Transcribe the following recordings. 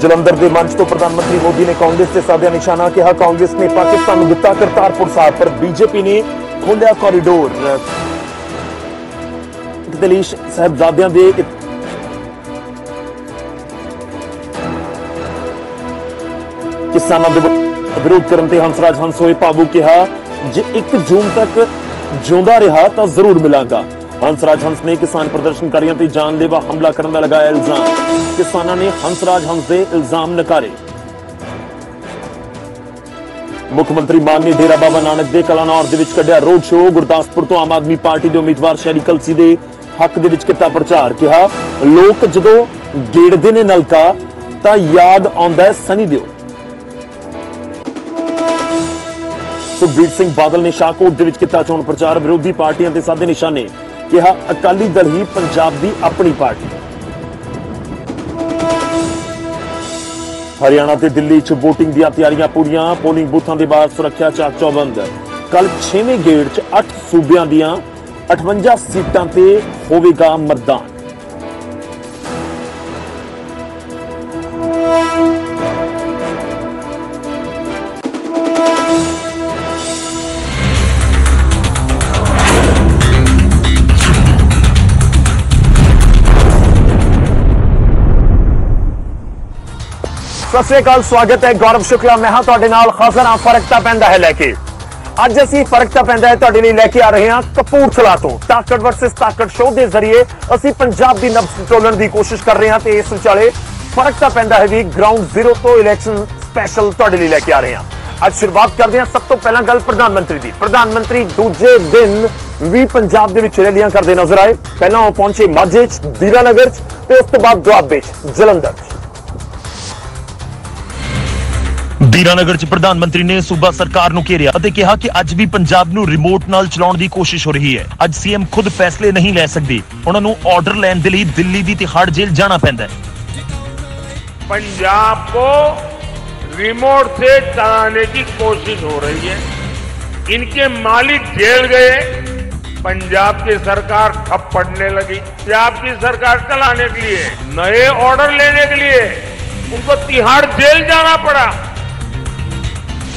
ਜਲੰਧਰ ਦੇ ਮੰਚ ਤੋਂ ਪ੍ਰਧਾਨ ਮੰਤਰੀ ਮੋਦੀ ਨੇ ਕਾਂਗਰਸ ਤੇ ਸਾਧਿਆ ਨਿਸ਼ਾਨਾ। ਕਿਹਾ ਕਾਂਗਰਸ ਨੇ ਪਾਕਿਸਤਾਨ ਨੂੰ ਦਿੱਤਾ ਕਰਤਾਰਪੁਰ ਸਾਹਿਬ, ਪਰ ਬੀਜੇਪੀ ਨੇ ਖੋਲਿਆ ਕੋਰੀਡੋਰ। ਦਲੀਸ਼ ਸਾਹਿਬਜ਼ਾਦਿਆਂ ਦੇ किसानों के विरोध करने हंस राज हंस होए भावुक। कहा जे 1 जून तक जिंदा रहा तो जरूर मिलांगा। हंस राज हंस ने किसान प्रदर्शनकारियों पर जानलेवा हमला करने का लगाया इल्जाम। किसानों ने हंस राज हंस के इल्जाम नकारे। मुख्यमंत्री मान ने डेरा बाबा नानक के कलानौर के कढ़िया रोड शो। गुरदासपुर तो आम आदमी पार्टी के उम्मीदवार शहरी कलसी के हक के किया प्रचार। कहा लोग जदों गेड़ते ने नलका तो याद आउंदा सनी देओ। सुखबीर सिंह बादल ने शाहकोट में किया चोण प्रचार। विरोधी पार्टियां ते साधे निशाने। कहा अकाली दल ही पंजाब की अपनी पार्टी। हरियाणा ते दिल्ली च वोटिंग दी तैयारियां पूरियां। पोलिंग बूथां दे बाहर सुरक्षा चाक चौबंद। कल 6वें गेड़ च 8 सूबियां दीयां 58 सीटां ते होवेगा मतदान। सत श्री अकाल, स्वागत है। गौरव शुक्ला मैं हाँ तुहाडे नाल। खासना फरकता पैंदा है लैके अज असीं फरकता पैंदा है तुहाडे लई लैके आ रहे हां कपूरथला तो। ताकत वर्सेस ताकत शो के जरिए असीं पंजाब दी नब्ज टोलण की कोशिश कर रहे हां ते इस विचाले फरकता पैंदा है भी ग्राउंड जीरो तो इलैक्शन स्पैशल तुहाडे लई लैके आ रहे हां। अज शुरुआत करदे हां सब तो पहला गल प्रधानमंत्री दी। प्रधानमंत्री दूजे दिन भी पंजाब दे विच रैलियां करदे नजर आए। पहला ओह पहुंचे माझे च, दीनानगर च ते उस तों बाद दुआबे च, जलंधर। दीनानगर प्रधानमंत्री ने सूबा सरकार नूं घेरिया अते कहा कि अज भी पंजाब नूं रिमोट नाल चलाउण दी कोशिश हो रही है। अज सीएम खुद फैसले नहीं लै सकदी, उहनां नूं आर्डर लैण दे लई दिल्ली दी तिहाड़ जेल जाना पैंदा है। पंजाब को रिमोट से चलाने की कोशिश हो रही है। इनके मालिक जेल गए, पंजाब की सरकार ठप पड़ने लगी। पंजाब की सरकार चलाने के लिए, नए ऑर्डर लेने के लिए उनको तिहाड़ जेल जाना पड़ा।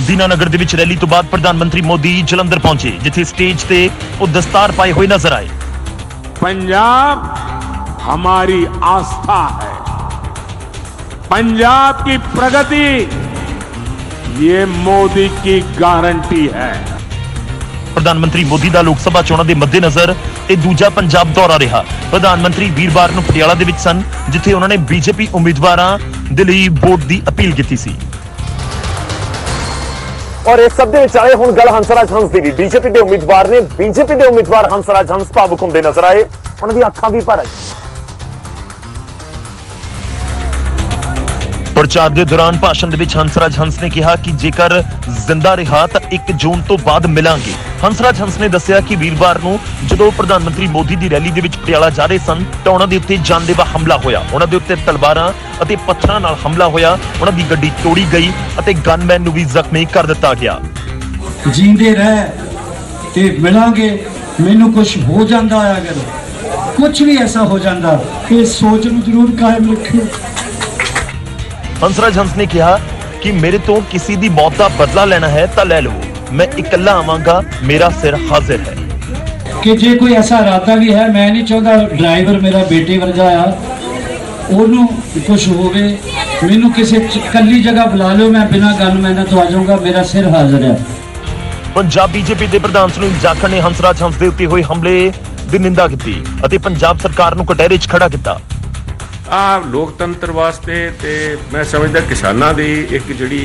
दीनानगर दे विच रैली तो बाद प्रधानमंत्री मोदी जलंधर पहुंचे, जिथे स्टेज ते ओह दस्तार पाए हुए नजर आए। पंजाब हमारी आस्था है, पंजाब की प्रगति ये मोदी की गारंटी है। प्रधानमंत्री मोदी का लोक सभा चोणां दे मद्देनजर यह दूजा पंजाब दौरा रहा। प्रधानमंत्री वीरवार नूं पटियाला दे विच सन, जिथे उन्होंने बीजेपी उम्मीदवारां दे लई वोट की अपील की सी। और इस सब विचाले हुण गल हंस राज हंस की भी। बीजेपी के उम्मीदवार ने बीजेपी के उम्मीदवार हंस राज हंस भावुक होंदे नजर आए। उन्होंने अखां भी भर आई। प्रचार के दौरान भाषण हंस राज हंस ने कहा कि जेकर जिंदा रहा तो 1 जून तो बाद मिलांगे। हंस राज हंस ने दस्सिया कि वीरवार नूं जदों प्रधानमंत्री मोदी की रैली दे विच पटियाला जा रहे सन तो उन्हां दे उत्ते जानलेवा हमला होया। उन्हां दे उत्ते तलवारां अते पत्थरां नाल हमला होया। उन्हां दी गड्डी तोड़ी गई अते गनमैन नूं भी जख्मी कर दिता गया। जींदे रह ते मिलांगे, मैनूं कुछ हो जांदा है अगर कुछ भी ऐसा हो जांदा, इस सोच नूं जरूर कायम रखियो। हंस राज हंस ने कहा कि मेरे तो किसी दी मौत दा बदला लेना है तो लै लो, मैं इकला आवांगा, मेरा सिर हाजिर है। कि जे कोई ऐसा इरादा भी है, मैं नहीं चाहता ड्राइवर मेरा बेटे वर्गा आ ओनू कुछ होवे, मैनू किसी कल्ली जगह बुला लो, मैं बिना गनमैन तो आ जाऊंगा, मेरा सिर हाजिर है। पंजाब बीजेपी के प्रधान सुनील जाखड़ ने हंस राज हंस के उत्ते हुए हमले की निंदा की अते पंजाब सरकार नूं कटहरे च खड़ा किया। लोकतंत्र वास्ते ते मैं समझदा किसानां दी एक जिहड़ी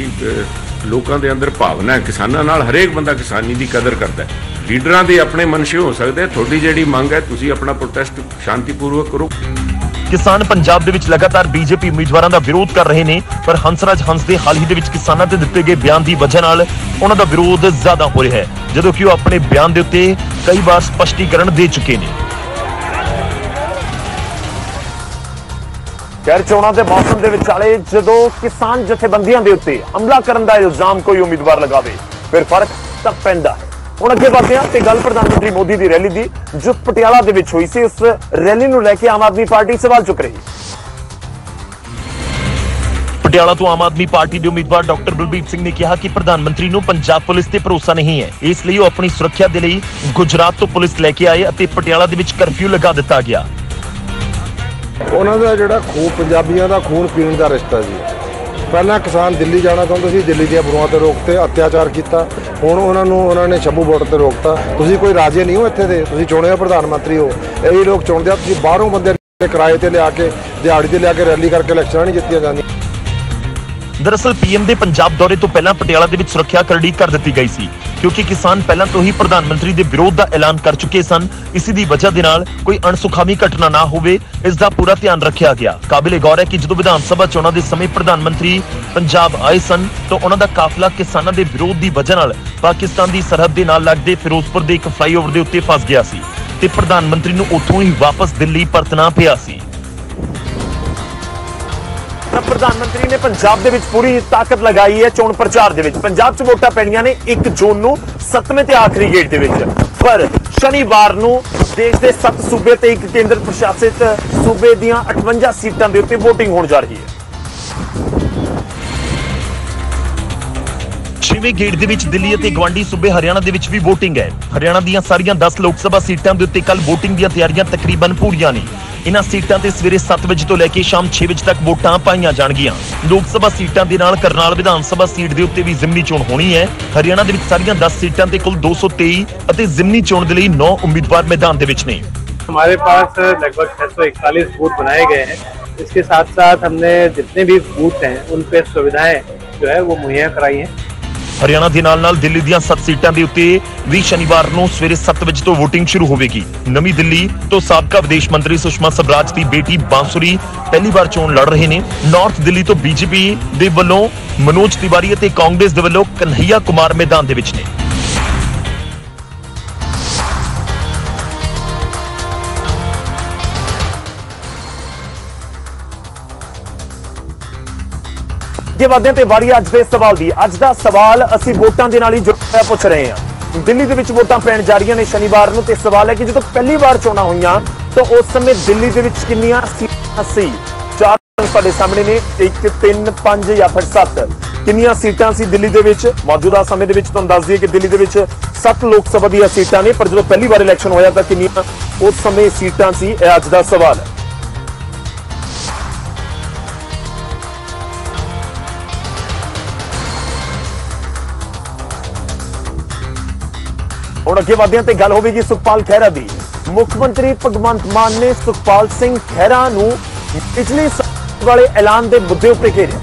लोगों के अंदर भावना है, किसानों नाल हरेक बंदा किसानी की कदर करता है। लीडरां दे अपने मनशे हो सकते हैं, थोड़ी जिहड़ी मंग है तुसीं अपना प्रोटेस्ट शांतिपूर्वक करो। किसान पंजाब दे विच लगातार बीजेपी उम्मीदवारों का विरोध कर रहे हैं, पर हंस राज हंस के हाल ही दे विच किसानों ते दिते गए बयान की वजह नाल उन्हां दा विरोध ज्यादा हो रहा है, जदों कि वह अपने बयान दे उत्ते कई बार स्पष्टीकरण दे चुके हैं। खैर चोणों के मौसम के विचाले जदों किसान जथेबंदियों के उत्ते हमला करने का इल्जाम कोई उम्मीदवार लगावे फिर फर्क तो पैंदा है। हुण अगे बढ़दे हां ते गल प्रधानमंत्री मोदी की रैली की जो पटियाला दे विच होई सी। उस रैली नूं लैके आम आदमी पार्टी सवाल चुक रही। ਪਟਿਆਲਾ ਤੋਂ ਆਮ ਆਦਮੀ ਪਾਰਟੀ ਦੇ ਉਮੀਦਵਾਰ ਡਾਕਟਰ ਬਲਬੀਰ ਸਿੰਘ ਨੇ ਕਿਹਾ ਕਿ ਪ੍ਰਧਾਨ ਮੰਤਰੀ ਨੂੰ ਪੰਜਾਬ ਪੁਲਿਸ ਤੇ ਭਰੋਸਾ ਨਹੀਂ ਹੈ, ਇਸ ਲਈ ਉਹ ਆਪਣੀ ਸੁਰੱਖਿਆ ਦੇ ਲਈ ਗੁਜਰਾਤ ਤੋਂ ਪੁਲਿਸ ਲੈ ਕੇ ਆਏ ਅਤੇ ਪਟਿਆਲਾ ਦੇ ਵਿੱਚ ਕਰਫਿਊ ਲਗਾ ਦਿੱਤਾ ਗਿਆ। ਉਹਨਾਂ ਦਾ ਜਿਹੜਾ ਖੂਨ ਪੰਜਾਬੀਆਂ ਦਾ ਖੂਨ ਪੀਣ ਦਾ ਰਿਸ਼ਤਾ ਜੀ, ਪਹਿਲਾਂ ਕਿਸਾਨ ਦਿੱਲੀ ਜਾਣਾ ਚਾਹੁੰਦੇ ਸੀ, ਦਿੱਲੀ ਦੀਆਂ ਬੁਰੂਆਂ ਤੇ ਰੋਕ ਤੇ ਅਤਿਆਚਾਰ ਕੀਤਾ, ਹੁਣ ਉਹਨਾਂ ਨੂੰ ਉਹਨਾਂ ਨੇ ਸ਼ੰਭੂ ਬਾਰਡਰ ਤੇ ਰੋਕਤਾ। ਤੁਸੀਂ ਕੋਈ ਰਾਜੇ ਨਹੀਂ ਹੋ ਇੱਥੇ ਦੇ, ਤੁਸੀਂ ਚੁਣੇ ਹੋ ਪ੍ਰਧਾਨ ਮੰਤਰੀ ਹੋ, ਇਹ ਲੋਕ ਚੁਣਦੇ ਆ, ਤੁਸੀਂ ਬਾਹਰੋਂ ਬੰਦੇ ਕਿਰਾਏ ਤੇ ਲਿਆ ਕੇ ਦਿਹਾੜੀ ਤੇ ਲਿਆ ਕੇ ਰੈਲੀ ਕਰਕੇ ਇਲੈਕਸ਼ਨਾਂ ਨਹੀਂ ਜਿੱਤੀਆਂ ਜਾਂਦੀਆਂ। दरअसल पीएम दे पंजाब दौरे तो पहला पटियाला दे विच सुरक्षा करड़ी कर दी गई सी क्योंकि किसान पहला तो ही प्रधानमंत्री दे विरोध दा ऐलान कर चुके सन। इसी दी वजह दे नाल कोई अणसुखामी घटना ना होवे इस दा पूरा ध्यान रखिया गया। काबिले गौर है कि जदों विधानसभा चोणां दे समय प्रधानमंत्री पंजाब आए सन तो उन्हां दा काफिला किसानां दे विरोध दी वजह नाल पाकिस्तान दी सरहद दे नाल लगदे फिरोजपुर दे इक फ्लाईओवर दे उत्ते फस गया सी ते प्रधानमंत्री नूं उत्थों ही वापस दिल्ली परतना पिया सी। प्रधानमंत्री ने पंजाब दे विच पूरी ताकत लगाई है चोण प्रचार दे विच। पंजाब च वोटां पैणीआं ने 1 जून नूं 7वें ते आखिरी गेड़ दे विच, पर शनिवार नूं देश दे 7 सूबे ते 1 केंद्र प्रशासित सूबे दीआं 58 सीटां दे उत्ते वोटिंग होण जा रही है। 6वें गेड़ दे विच दिल्ली ते गवांडी सूबे हरियाणा दे विच वी वोटिंग है। हरियाणा दीआं सारीआं 10 लोक सभा सीटां दे उत्ते कल वोटिंग दीआं तैयारियां तकरीबन पूरीआं ने। इन्हां सीटां ते सवेरे 7 ਵਜੇ ਤੋਂ ਲੈ ਕੇ ਸ਼ਾਮ 6 ਵਜੇ ਤੱਕ ਵੋਟਾਂ ਪਾਈਆਂ ਜਾਣਗੀਆਂ। ਲੋਕ ਸਭਾ ਸੀਟਾਂ ਦੇ ਨਾਲ ਕਰਨਾਲ ਵਿਧਾਨ ਸਭਾ ਸੀਟ ਦੇ ਉੱਤੇ ਵੀ ਜ਼ਿਮਨੀ ਚੋਣ ਹੋਣੀ ਹੈ। ਹਰਿਆਣਾ ਦੇ ਵਿੱਚ ਸਾਰੀਆਂ 10 ਸੀਟਾਂ ਤੇ ਕੁੱਲ 223 ਅਤੇ ਜ਼ਿਮਨੀ ਚੋਣ ਦੇ ਲਈ 9 ਉਮੀਦਵਾਰ ਮੈਦਾਨ ਦੇ ਵਿੱਚ ਨੇ। हमारे पास लगभग 641 बूथ बनाए गए हैं। इसके साथ साथ हमने जितने भी बूथ हैं उन पर सुविधाएं जो है वो मुहैया कराई हैं। हरियाणा के नाल-नाल दिल्ली दीआं 7 सीटां दे उत्ते भी शनिवार नूं सवेरे 7 बजे तो वोटिंग शुरू होगी। नवी दिल्ली तो साबका विदेश मंत्री सुषमा स्वराज की बेटी बांसुरी पहली बार चोण लड़ रहे हैं। नॉर्थ दिल्ली तो बीजेपी दे वल्लों मनोज तिवारी अते कांग्रेस दे वल्लों कन्हैया कुमार मैदान दे विच ने। वारी अज दे सवाल दी, अज दा सवाल असी वोटां दे नाल ही जुड़िया पुछ रहे हैं। दिल्ली दे विच वोटां पैण जा रहीआं ने शनिवार नूं ते सवाल है कि जदों पहली बार चोणां होईआं तो उस समय दिल्ली दे विच किन्नियां सीटां सी? चार तुहाडे सामणे ने 1, 3, 5 या फिर 7 किन्नियां सीटां सी दिल्ली दे विच? मौजूदा समय दे विच तुहानूं दस दईए कि दिल्ली दे विच 7 लोक सभा दीआं सीटां ने, पर जदों पहली बार इलैक्शन होइआ तां किन्नियां उस समय सीटां सी? अज दा सवाल है। ਹੁਣ ਅੱਗੇ ਵਧਦੇ ਹਾਂ ਤੇ ਗੱਲ ਹੋਵੇਗੀ ਸੁਖਪਾਲ ਖਹਿਰਾ ਦੀ। ਮੁੱਖ ਮੰਤਰੀ ਭਗਵੰਤ ਮਾਨ ਨੇ ਸੁਖਪਾਲ ਸਿੰਘ ਖਹਿਰਾ ਨੂੰ ਪਿਛਲੇ ਸਾਲ ਵਾਲੇ ਐਲਾਨ ਦੇ ਮੁੱਦੇ ਉੱਤੇ ਘੇਰਿਆ।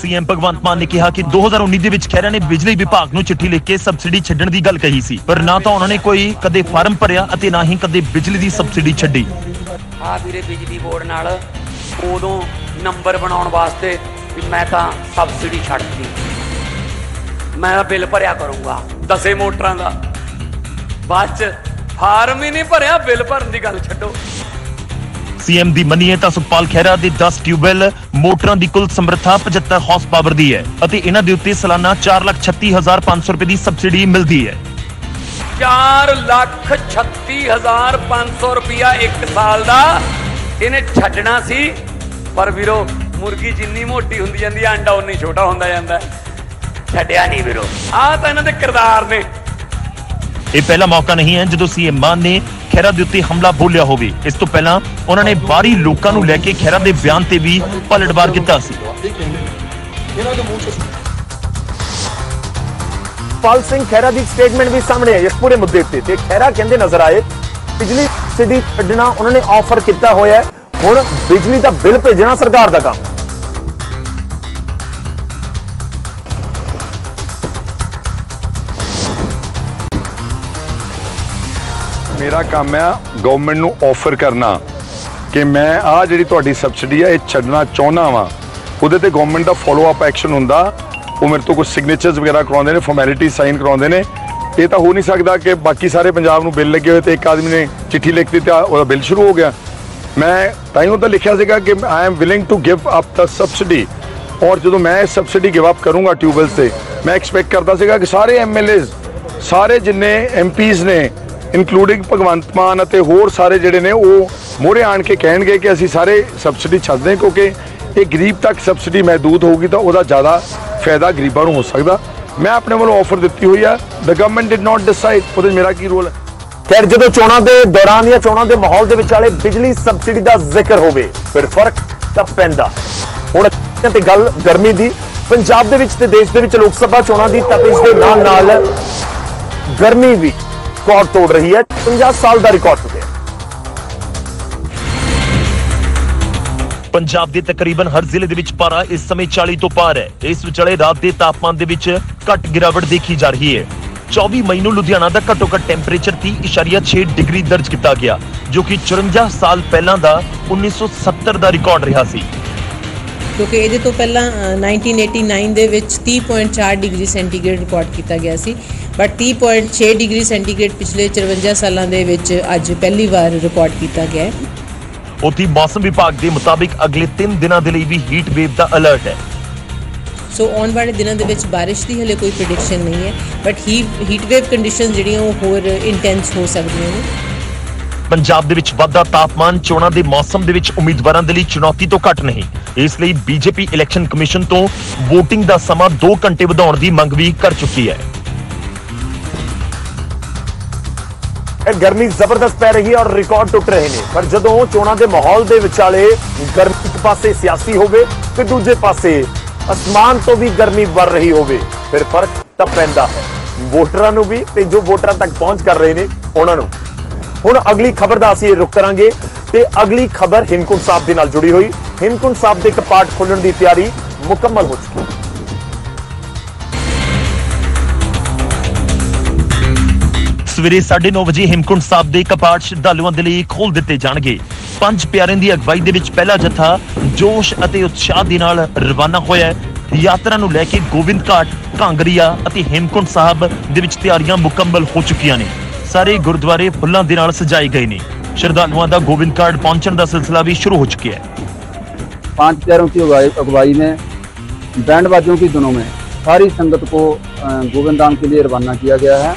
ਸੀਐਮ ਭਗਵੰਤ ਮਾਨ ਨੇ ਕਿਹਾ ਕਿ 2019 ਦੇ ਵਿੱਚ ਖਹਿਰਾ ਨੇ ਬਿਜਲੀ ਵਿਭਾਗ ਨੂੰ ਚਿੱਠੀ ਲਿਖ ਕੇ ਸਬਸਿਡੀ ਛੱਡਣ ਦੀ ਗੱਲ ਕਹੀ ਸੀ, ਪਰ ਨਾ ਤਾਂ ਉਹਨਾਂ ਨੇ ਕੋਈ ਕਦੇ ਫਾਰਮ ਭਰਿਆ ਅਤੇ ਨਾ ਹੀ ਕਦੇ ਬਿਜਲੀ ਦੀ ਸਬਸਿਡੀ ਛੱਡੀ। ਆ ਵੀਰੇ ਬਿਜਲੀ ਬੋਰਡ ਨਾਲ ਉਦੋਂ ਨੰਬਰ ਬਣਾਉਣ ਵਾਸਤੇ ਵੀ ਮੈਂ ਤਾਂ ਸਬਸਿਡੀ ਛੱਡਤੀ, मैं बिल भरिया करूंगा 10 मोटरां दा, बाद फार्म ही नहीं भरिया, बिल भरन दी गल छड्डो। सीएम दी मनीए तां सुखपाल खैरा दे 10 ट्यूबवैल मोटरां दी कुल समर्था 75 हॉर्स पावर दी है अते इन्हां दे उत्ते सालाना 4,36,500 रुपए दी सब्सिडी मिलदी है। 4,36,500 रुपया एक साल दा इहने छड्डना सी, पर वीरो मुर्गी जिन्नी मोटी हुंदी जांदी अंडा उन्नी छोटा हुंदा जांदा है। ਬਿਜਲੀ ਸਬਸਿਡੀ ਛੱਡਣਾ ਉਹਨਾਂ ਨੇ ਆਫਰ ਕੀਤਾ ਹੋਇਆ, ਹੁਣ ਬਿਜਲੀ ਦਾ ਬਿੱਲ ਭੇਜਣਾ ਸਰਕਾਰ ਦਾ ਕੰਮ। मेरा काम है गौरमेंट नू ऑफर करना कि मैं आ जी थोड़ी सबसिडी है ये छड़ना चाहना वा, उदे ते गौरमेंट का फॉलोअप एक्शन होंदा। वो मेरे तो कुछ सिग्नेचर्स वगैरह करवाते हैं, फॉर्मैलिटी साइन करवाते हैं। ये तो हो नहीं सकता कि बाकी सारे पंजाब नू बिल लगे हुए तो एक आदमी ने चिट्ठी लिख दी तो वह बिल शुरू हो गया। मैं ताइयों तो लिखा सीगा कि I am willing to give up the subsidy, और जो मैं सबसिडी गिव अप करूँगा ट्यूबवैल से, मैं एक्सपैक्ट करता सीगा कि सारे MLAs सारे जिन्ने MPs ने इंकलूडिंग भगवंत मान और होर सारे जिहड़े ने मोहरे आन के कहे कि असी सारे सबसिडी छड्डदे क्योंकि ये गरीब तक सबसिडी महदूद होगी तो वह ज़्यादा फायदा गरीबों को हो सकता। मैं अपने वालों ऑफर दी हुई है, the government did not decide, वो मेरा की रोल है। फिर जो चोणों के दौरान या चोणों के माहौल के विचाले बिजली सबसिडी का जिक्र हो फिर फर्क तो पैंदा। हुण गल गर्मी की पंजाब दे विच ते देश दे विच लोक सभा चोणां दी तपश दे नाल गर्मी भी रिकॉर्ड तोड़ रही है, 50 साल का रिकॉर्ड टुटिया। पंजाब के तकरीबन हर जिले दे विच पारा इस समय 40 तो पार है। इस विचले रात के तापमान दे विच घट गिरावट देखी जा रही है। 24 मई नूं लुधियाना का घट्टो घट्ट टैंपरेचर 30.6 डिग्री दर्ज किया गया, जो कि 54 साल पहलां दा 1970 का रिकॉर्ड रहा सी। क्योंकि ये तो पहला 1989 दे विच 30.4 डिग्री सेंटीग्रेड रिकॉर्ड किया गया सी, बट 30.6 डिग्री सेंटीग्रेड पिछले 54 सालों दे विच अज पहली बार रिकॉर्ड किया गया है। उसी मौसम विभाग के मुताबिक अगले 3 दिनों के लिए भी हीट वेव का अलर्ट है। सो आने वाले दिनों के बारिश की हले कोई प्रेडिक्शन नहीं है, बट हीट वेव कंडीशन जिहड़ियां ओह होर इंटेंस हो सकदियां ने। पंजाब दे विच वाधा तापमान चोणां दे मौसम दे विच उम्मीदवारां दे लई चुनौती तो घट नहीं। इसलिए बीजेपी इलेक्शन कमीशन तो वोटिंग दा समा 2 घंटे वधाउण दी मंग भी कर चुकी है। गर्मी जबरदस्त पै रही है और रिकॉर्ड टुट रहे हैं, पर जदों चोणां दे माहौल दे विचाले गर्मी एक पासे सियासी होवे ते दूजे पासे आसमान तो भी गर्मी बढ़ रही होवे फिर फर्क तां पैंदा है वोटरां नूं भी ते जो वोटरां तक पहुंच कर रहे ने उहनां नूं। ਹੁਣ अगली खबर का असं रुख करांगे ते अगली खबर हेमकुंड साहब के नाल जुड़ी हुई। हेमकुंड साहब के एक पाठ खोलने की तैयारी मुकम्मल हो चुकी है। सवेरे 9:30 बजे हेमकुंड साहब के कपाट श्रद्धालुओं के लिए खोल दिए जाएंगे। 5 प्यारियां की अगवाई के पहला जत्था जोश और उत्साह के नाल रवाना होया है। यात्रा नूं लैके गोविंद घाट, कांगरिया और हेमकुंड साहब के तैयारियां मुकम्मल हो चुकी ने। सारे गुरुद्वारे फुल्लां दे नाल सजाए गए ने। श्रद्धालुओं का गोविंद घाट पहुंचने का सिलसिला भी शुरू हो चुका है। 5 प्यारों की अगुवाई में बैंड बाजों की धुनों में सारी संगत को गोविंद धाम के लिए रवाना किया गया है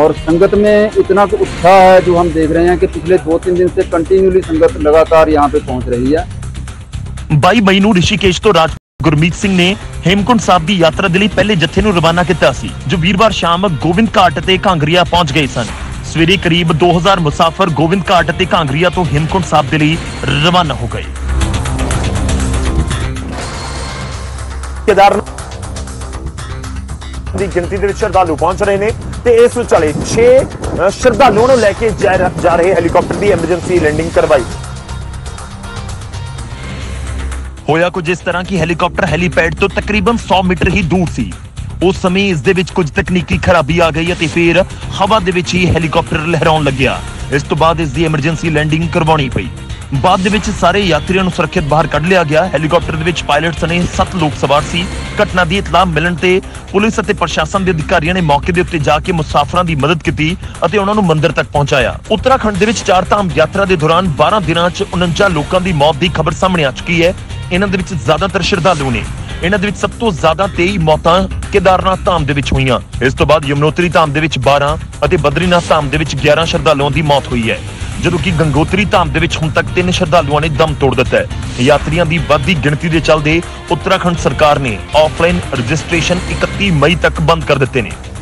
और संगत में इतना उत्साह है जो हम देख रहे हैं कि पिछले 2-3 दिन से कंटिन्यूली संगत लगातार यहाँ पे पहुँच रही है। 22 मई नूं ऋषिकेश तो राज गुरमीत सिंह ने हेमकुंड साहब की यात्रा के लिए पहले जत्थे नूं रवाना किया सी, जो वीरवार शाम गोविंद घाट ते कांगरिया पहुंच गए सन। सवेरे करीब 2000 मुसाफिर गोविंद घाट ते कांगरिया तो हेमकुंड साहब के लिए रवाना हो गए। केदारनाथ की गिनती के श्रद्धालु पहुंच रहे हैं ते इस विचाले 6 श्रद्धालुओं को लेके जा रहे हैलीकॉप्टर की एमरजेंसी लैंडिंग करवाई। होया कुछ इस तरह की हेलीकॉप्टर हेलीपैड तो तकरीबन 100 मीटर ही दूर सी। उस समय इस दे विच कुछ तकनीकी खराबी आ गई ते फिर हवा दे विच ही हेलीकॉप्टर लहराउण लग्या। इस तो बाद इस दी एमरजेंसी लैंडिंग करवानी पई। बाद दे विच सारे यात्रियों नूं सुरक्षित बाहर कढ लिया गया। हेलीकॉप्टर दे विच पायलट सने 7 लोग सवार सी। घटना की इतलाह मिलण ते पुलिस अते प्रशासन के अधिकारियों ने मौके दे उत्ते जाके मुसाफिरां दी मदद की अते उन्हां नूं मंदिर तक पहुंचाया। उत्तराखंड दे विच 4 धाम यात्रा के दौरान 12 दिनां 49 लोगों की मौत की खबर सामने आ चुकी है। इन्हां दे विच ज्यादातर श्रद्धालु ने। इन्हां दे विच सब तो ज्यादा 23 मौतां केदारनाथ धाम दे विच होईयां। इस तो बाद यमुनोत्री धाम दे विच 12 अते बद्रीनाथ धाम दे विच 11 श्रद्धालुओं की मौत हुई है, जदों कि गंगोत्री धाम दे विच हुण तक 3 श्रद्धालुओं ने दम तोड़ दिता है। यात्रियों की बढ़ती गिणती के चलते उत्तराखंड सरकार ने ऑफलाइन रजिस्ट्रेशन 31 मई तक बंद कर दिते ने।